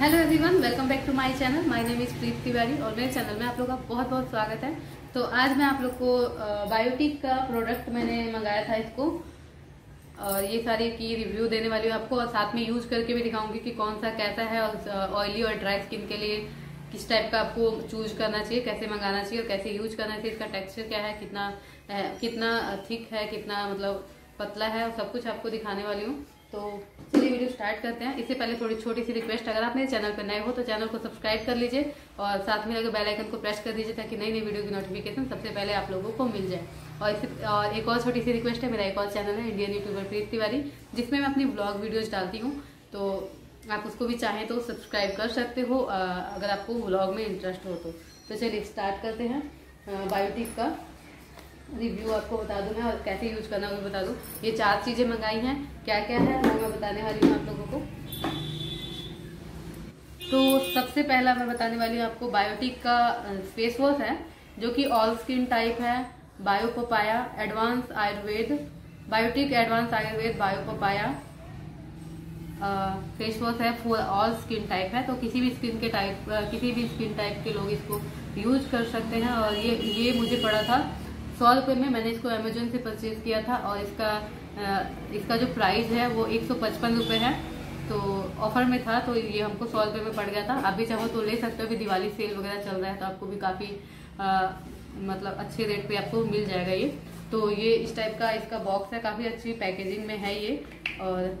Hello everyone, welcome back to my channel. My name is Preet Tiwari और मेरे channel में आप लोग का बहुत बहुत स्वागत है। तो आज मैं आप लोग को बायोटिक का प्रोडक्ट मैंने मंगाया था इसको, और ये सारी की रिव्यू देने वाली हूँ आपको, और साथ में यूज करके भी दिखाऊंगी कि कौन सा कैसा है, और ऑयली और ड्राई स्किन के लिए किस टाइप का आपको चूज करना चाहिए, कैसे मंगाना चाहिए और कैसे यूज करना चाहिए, इसका टेक्स्चर क्या है, कितना थिक है, कितना मतलब पतला है, सब कुछ आपको दिखाने वाली हूँ। तो चलिए वीडियो स्टार्ट करते हैं। इससे पहले थोड़ी छोटी सी रिक्वेस्ट, अगर आप मेरे चैनल पर नए हो तो चैनल को सब्सक्राइब कर लीजिए और साथ में लगे बेल आइकन को प्रेस कर दीजिए ताकि नई नई वीडियो की नोटिफिकेशन सबसे पहले आप लोगों को मिल जाए। और एक और छोटी सी रिक्वेस्ट है, मेरा एक और चैनल है इंडियन यूट्यूबर प्रीत तिवारी, जिसमें मैं अपनी ब्लॉग वीडियोज़ डालती हूँ, तो आप उसको भी चाहें तो सब्सक्राइब कर सकते हो अगर आपको ब्लॉग में इंटरेस्ट हो तो चलिए स्टार्ट करते हैं। बायोटिक का रिव्यू आपको बता दूँ मैं, और कैसे यूज करना वो बता दूँ। ये 4 चीज़ें मंगाई हैं, क्या क्या है वो मैं बताने वाली हूँ आप लोगों को। तो सबसे पहला मैं बताने वाली हूँ आपको बायोटिक का फेस वॉश है, जो कि ऑल स्किन टाइप है। Bio papaya, advance Ayurveda, biotic advance Ayurveda bio papaya face wash है, फॉर ऑल स्किन टाइप है। तो किसी भी स्किन टाइप के लोग इसको यूज कर सकते हैं। और ये मुझे पड़ा था 100 रुपये में, मैंने इसको अमेजोन से परचेज किया था, और इसका जो प्राइस है वो 155 रुपये है। तो ऑफर में था तो ये हमको 100 रुपये में पड़ गया था। आप भी चाहो तो ले सकते हो, अभी दिवाली सेल वगैरह चल रहा है तो आपको भी काफ़ी मतलब अच्छे रेट पे आपको मिल जाएगा ये। तो ये इस टाइप का इसका बॉक्स है, काफ़ी अच्छी पैकेजिंग में है ये, और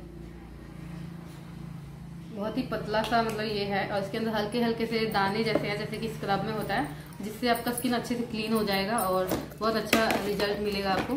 बहुत ही पतला सा मतलब ये है, और इसके अंदर हल्के हल्के से दाने जैसे हैं, जैसे कि स्क्रब में होता है, जिससे आपका स्किन अच्छे से क्लीन हो जाएगा और बहुत अच्छा रिजल्ट मिलेगा आपको।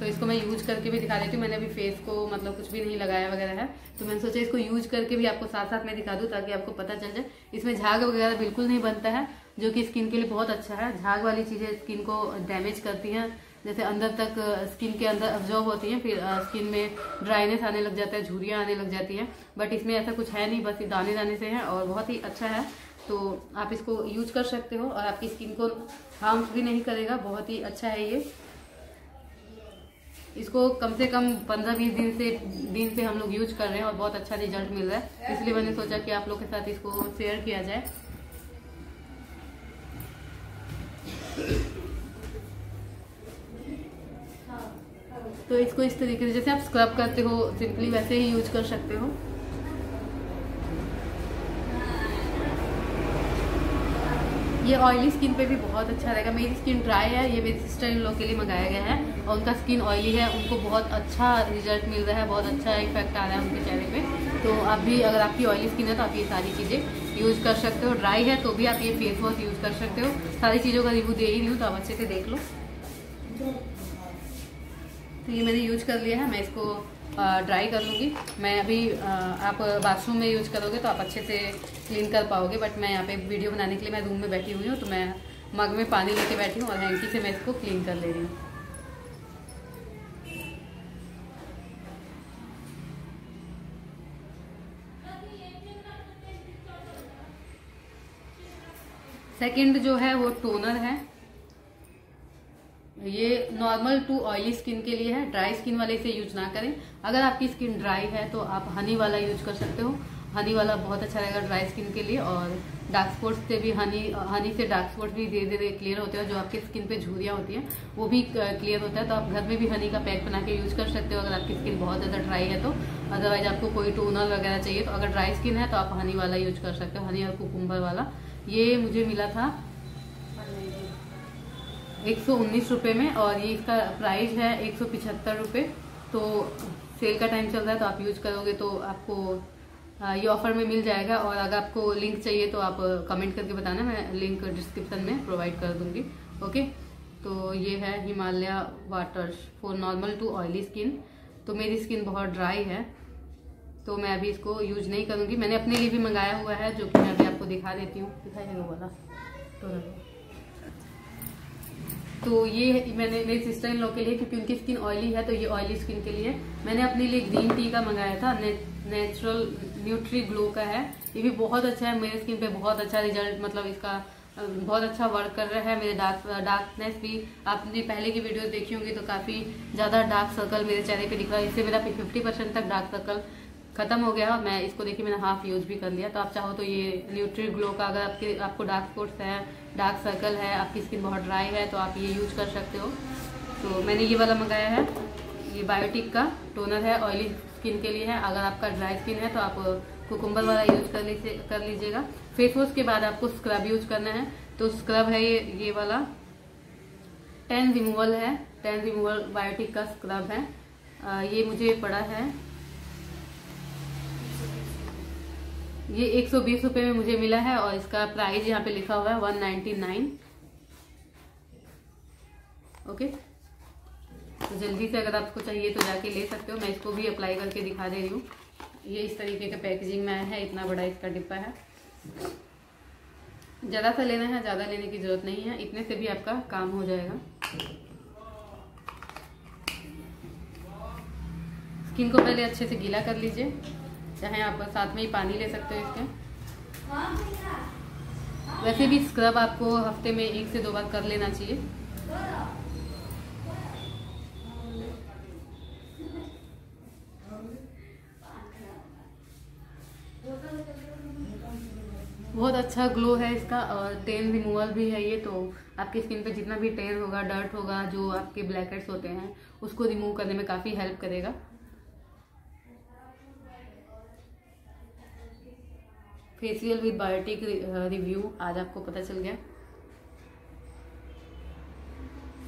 तो इसको मैं यूज करके भी दिखा देती हूँ। मैंने अभी फेस को मतलब कुछ भी नहीं लगाया वगैरह है, तो मैंने सोचा इसको यूज करके भी आपको साथ साथ में दिखा दूँ ताकि आपको पता चल जाए। इसमें झाग वगैरह बिल्कुल नहीं बनता है, जो कि स्किन के लिए बहुत अच्छा है। झाग वाली चीज़ें स्किन को डैमेज करती हैं, जैसे अंदर तक स्किन के अंदर ऑब्जॉर्व होती हैं, फिर स्किन में ड्राइनेस आने लग जाता है, झुर्रियाँ आने लग जाती हैं, बट इसमें ऐसा कुछ है नहीं, बस ये दाने दाने से हैं और बहुत ही अच्छा है। तो आप इसको यूज कर सकते हो और आपकी स्किन को हार्म भी नहीं करेगा, बहुत ही अच्छा है ये। इसको कम से कम 15-20 दिन से हम लोग यूज कर रहे हैं और बहुत अच्छा रिजल्ट मिल रहा है, इसलिए मैंने सोचा कि आप लोग के साथ इसको शेयर किया जाए। तो इसको इस तरीके से जैसे आप स्क्रब करते हो सिंपली, वैसे ही यूज कर सकते हो। ये ऑयली स्किन पे भी बहुत अच्छा रहेगा। मेरी स्किन ड्राई है, ये मेरी सिस्टर इन लोग के लिए मंगाया गया है, और उनका स्किन ऑयली है, उनको बहुत अच्छा रिजल्ट मिल रहा है, बहुत अच्छा इफेक्ट आ रहा है उनके चेहरे पे। तो आप भी अगर आपकी ऑयली स्किन है तो आप ये सारी चीज़ें यूज कर सकते हो, ड्राई है तो भी आप ये फेस वॉश यूज कर सकते हो। सारी चीज़ों का रिव्यू दे ही रही हूँ तो आप अच्छे से देख लो। तो ये मैंने यूज कर लिया है, मैं इसको ड्राई कर लूँगी। मैं अभी आप बाथरूम में यूज करोगे तो आप अच्छे से क्लीन कर पाओगे, बट मैं यहाँ पे वीडियो बनाने के लिए मैं रूम में बैठी हुई हूँ, तो मैं मग में पानी लेके बैठी हूँ और हैंकी से मैं इसको क्लीन कर ले रही हूँ। सेकंड जो है वो टोनर है, ये नॉर्मल टू ऑयली स्किन के लिए है, ड्राई स्किन वाले इसे यूज ना करें। अगर आपकी स्किन ड्राई है तो आप हनी वाला यूज कर सकते हो, हनी वाला बहुत अच्छा रहेगा ड्राई स्किन के लिए, और डार्क स्पॉट्स से भी हनी से डार्क स्पॉट्स भी धीरे धीरे क्लियर होते हैं, जो आपकी स्किन पे झुर्रियाँ होती हैं वो भी क्लियर होता है। तो आप घर में भी हनी का पैक बना के यूज कर सकते हो अगर आपकी स्किन बहुत ज़्यादा ड्राई है तो। अदरवाइज आपको कोई टोनर वगैरह चाहिए तो, अगर ड्राई स्किन है तो आप हनी वाला यूज कर सकते हो, हनी और कुकुम्बर वाला। ये मुझे मिला था 119 रुपये में, और ये इसका प्राइस है 175 रुपये। तो सेल का टाइम चल रहा है तो आप यूज करोगे तो आपको ये ऑफर में मिल जाएगा। और अगर आपको लिंक चाहिए तो आप कमेंट करके बताना, मैं लिंक डिस्क्रिप्शन में प्रोवाइड कर दूंगी। ओके, तो ये है Himalaya water for normal to oily skin. तो मेरी स्किन बहुत ड्राई है तो मैं अभी इसको यूज नहीं करूँगी। मैंने अपने लिए भी मंगाया हुआ है, जो कि मैं अभी आपको दिखा देती हूँ, दिखाई वाला तो। तो ये मैंने मेरी सिस्टर इन लोग के लिए, क्योंकि उनकी स्किन ऑयली है तो ये ऑयली स्किन के लिए। मैंने अपने लिए ग्रीन टी का मंगाया था, नेचुरल न्यूट्री ग्लो का है, ये भी बहुत अच्छा है, मेरे स्किन पे बहुत अच्छा रिजल्ट मतलब इसका बहुत अच्छा वर्क कर रहा है। मेरे डार्कनेस भी, आपने पहले की वीडियो देखी होंगी तो काफ़ी ज़्यादा डार्क सर्कल मेरे चेहरे पर दिख रहा है, इससे मेरा 50% तक डार्क सर्कल ख़त्म हो गया। मैं इसको देखिए मैंने हाफ यूज़ भी कर लिया। तो आप चाहो तो ये न्यूट्री ग्लो का, अगर आपके आपको डार्क स्पॉट्स हैं, डार्क सर्कल है, आपकी स्किन बहुत ड्राई है तो आप ये यूज कर सकते हो। तो मैंने ये वाला मंगाया है, ये बायोटिक का टोनर है, ऑयली स्किन के लिए है। अगर आपका ड्राई स्किन है तो आप कुकुम्बर वाला यूज कर लीजिएगा। फेस वॉश के बाद आपको स्क्रब यूज करना है। तो स्क्रब है ये वाला टैन रिमूवल है, टैन रिमूवल बायोटिक का स्क्रब है। ये मुझे पड़ा है, ये 120 रुपये में मुझे मिला है और इसका प्राइस यहाँ पे लिखा हुआ है 199। ओके, तो जल्दी से अगर आपको चाहिए तो जाके ले सकते हो। मैं इसको भी अप्लाई करके दिखा दे रही हूँ। ये इस तरीके का पैकेजिंग में है, इतना बड़ा इसका डिब्बा है। ज़्यादा सा लेना है, ज़्यादा लेने की ज़रूरत नहीं है, इतने से भी आपका काम हो जाएगा। स्किन को पहले अच्छे से गीला कर लीजिए, चाहे आप साथ में ही पानी ले सकते हो इसके। वैसे भी स्क्रब आपको हफ्ते में 1 से 2 बार कर लेना चाहिए। बहुत अच्छा ग्लो है इसका और टेन रिमूवल भी है ये। तो आपकी स्किन पे जितना भी टेन होगा, डर्ट होगा, जो आपके ब्लैकहेड्स होते हैं उसको रिमूव करने में काफ़ी हेल्प करेगा। फेशियल विद बायोटिक रिव्यू आज आपको पता चल गया।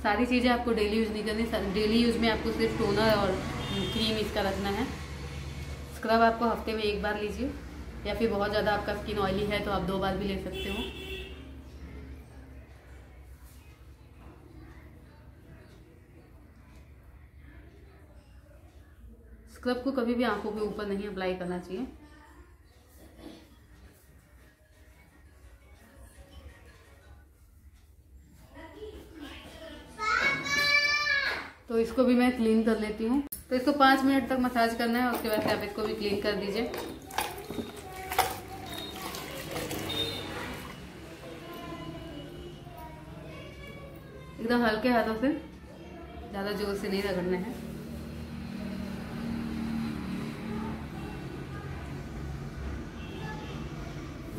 सारी चीज़ें आपको डेली यूज़ नहीं करनी, डेली यूज़ में आपको सिर्फ टोनर और क्रीम इसका रखना है। स्क्रब आपको हफ्ते में 1 बार लीजिए, या फिर बहुत ज़्यादा आपका स्किन ऑयली है तो आप 2 बार भी ले सकते हो। स्क्रब को कभी भी आंखों के ऊपर नहीं अप्लाई करना चाहिए। तो इसको भी मैं क्लीन कर लेती हूँ। तो इसको 5 मिनट तक मसाज करना है, उसके बाद आप इसको भी क्लीन कर दीजिए। एकदम हल्के हाथों से, ज़्यादा जोर से नहीं रगड़ना है।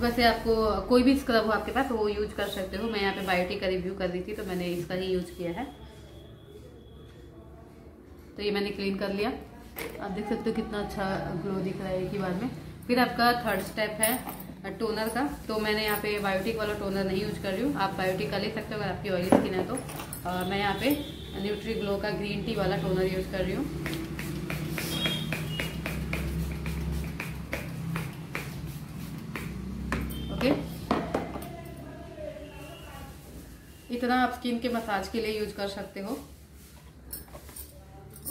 वैसे आपको कोई भी स्क्रब हो आपके पास वो यूज कर सकते हो। मैं यहाँ पे बायोटिक का रिव्यू कर रही थी तो मैंने इसका ही यूज किया है। तो ये मैंने क्लीन कर लिया, आप देख सकते हो कितना अच्छा ग्लो दिख रहा है एक ही बार में। फिर आपका 3rd स्टेप है टोनर का। तो मैंने यहाँ पे बायोटिक वाला टोनर नहीं यूज कर रही हूँ, आप बायोटिक का ले सकते हो अगर आपकी ऑयली स्किन है तो। और मैं यहाँ पे न्यूट्री ग्लो का ग्रीन टी वाला टोनर यूज कर रही हूँ। ओके, इतना आप स्किन के मसाज के लिए यूज कर सकते हो।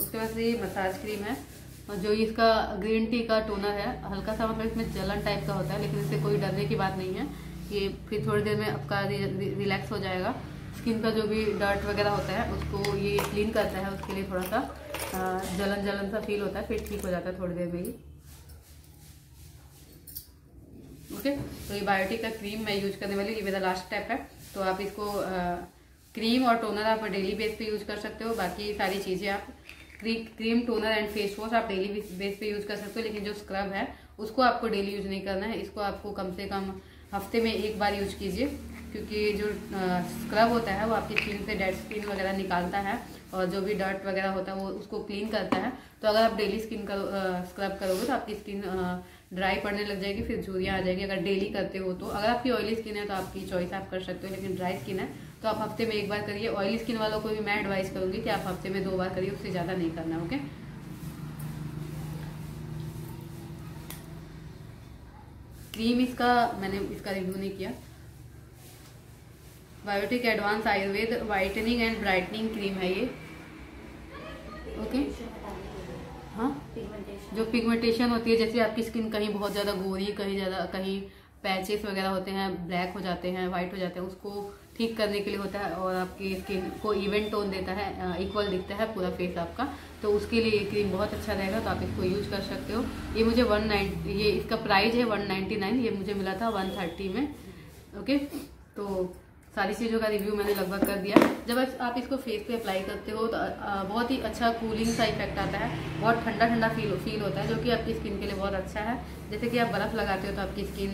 उसके बाद ये मसाज क्रीम है और जो इसका ग्रीन टी का टोनर है, हल्का सा मतलब इसमें जलन टाइप का होता है, लेकिन इससे कोई डरने की बात नहीं है। ये फिर थोड़ी देर में आपका रिलैक्स हो जाएगा। स्किन का जो भी डर्ट वगैरह होता है उसको ये क्लीन करता है, उसके लिए थोड़ा सा जलन सा फील होता है, फिर ठीक हो जाता है थोड़ी देर में ही। ओके, तो ये बायोटिक का क्रीम मैं यूज करने वाली, ये मेरा लास्ट स्टेप है। तो आप इसको क्रीम और टोनर आप डेली बेस पे यूज कर सकते हो। बाकी सारी चीज़ें आप cream, toner and face wash आप डेली बेस पे यूज कर सकते हो। लेकिन जो स्क्रब है उसको आपको डेली यूज नहीं करना है, इसको आपको कम से कम हफ्ते में 1 बार यूज कीजिए। क्योंकि जो स्क्रब होता है वो आपकी स्किन से डेड स्किन वगैरह निकालता है और जो भी डर्ट वगैरह होता है वो उसको क्लीन करता है। तो अगर आप डेली स्क्रब करोगे तो आपकी स्किन ड्राई पड़ने लग जाएगी, फिर झुर्रियाँ आ जाएगी। अगर डेली करते हो तो, अगर आपकी ऑयली स्किन है तो आपकी चॉइस आप कर सकते हो, लेकिन ड्राई स्किन है तो आप हफ्ते में 1 बार करिए। ऑयली स्किन वालों को भी मैं एडवाइस करूंगी कि आप हफ्ते में 2 बार करिए, उससे ज़्यादा नहीं करना। ओके, क्रीम इसका मैंने इसका रिव्यू नहीं किया। Biotic advance Ayurveda whitening and brightening cream है ये। ओके, हाँ, जो पिगमेंटेशन होती है, जैसे आपकी स्किन कहीं बहुत ज़्यादा गोरी, कहीं पैचेस वगैरह होते हैं, ब्लैक हो जाते हैं, वाइट हो जाते हैं, उसको ठीक करने के लिए होता है और आपकी स्किन को इवन टोन देता है, इक्वल दिखता है पूरा फेस आपका। तो उसके लिए ये क्रीम बहुत अच्छा रहेगा, तो आप इसको यूज कर सकते हो। ये मुझे 190, ये इसका प्राइस है 199, ये मुझे मिला था 130 में। ओके, तो सारी चीज़ों का रिव्यू मैंने लगभग कर दिया। जब आप इसको फेस पे अप्लाई करते हो तो बहुत ही अच्छा कूलिंग सा इफेक्ट आता है, बहुत ठंडा ठंडा फील होता है, जो कि आपकी स्किन के लिए बहुत अच्छा है। जैसे कि आप बर्फ़ लगाते हो तो आपकी स्किन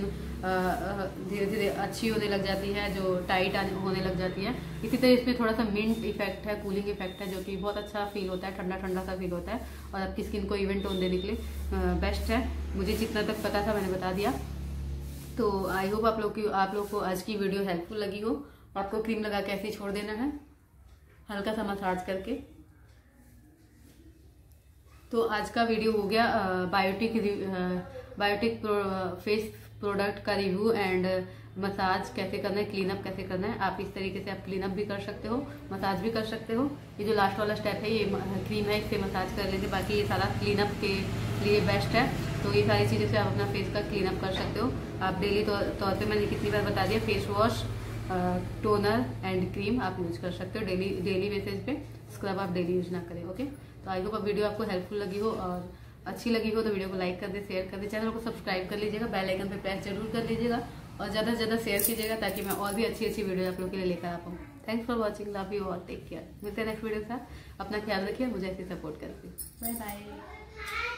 धीरे धीरे अच्छी होने लग जाती है, जो टाइट होने लग जाती है। इसी तरह इसमें थोड़ा सा मिंट इफेक्ट है, कूलिंग इफेक्ट है, जो कि बहुत अच्छा फील होता है, ठंडा ठंडा सा फील होता है और आपकी स्किन को इवन टोन देने के लिए बेस्ट है। मुझे जितना तक पता था मैंने बता दिया। तो आई होप आप लोग को आज की वीडियो हेल्पफुल लगी हो। आपको क्रीम लगा के ऐसे ही छोड़ देना है, हल्का सा मसाज करके। तो आज का वीडियो हो गया बायोटिक फेस प्रोडक्ट का रिव्यू एंड मसाज कैसे करना है, क्लीनअप कैसे करना है। आप इस तरीके से आप क्लीनअप भी कर सकते हो, मसाज भी कर सकते हो। ये जो लास्ट वाला स्टेप है ये क्रीम है, इससे मसाज कर लेते, बाकी ये सारा क्लीनअप के लिए बेस्ट है। तो ये सारी चीज़ों से आप अपना फेस का क्लीनअप कर सकते हो आप डेली तौर पे। मैंने कितनी बार बता दिया, face wash, toner and cream आप यूज़ कर सकते हो डेली बेसिस पे। स्क्रब आप डेली यूज़ ना करें, ओके। तो आई होप वीडियो आपको हेल्पफुल लगी हो और अच्छी लगी हो तो वीडियो को लाइक कर दे, शेयर कर दे, चैनल को सब्सक्राइब कर लीजिएगा, बेल आइकन पे प्रेस जरूर कर लीजिएगा और ज़्यादा से ज़्यादा शेयर कीजिएगा ताकि मैं और भी अच्छी अच्छी वीडियो आप लोगों के लिए लेकर आ पाऊँ। Thanks for watching, love you और टेक केयर। मिलते हैं नेक्स्ट वीडियो के साथ। अपना ख्याल रखिए, मुझे ऐसे सपोर्ट करके। Bye bye.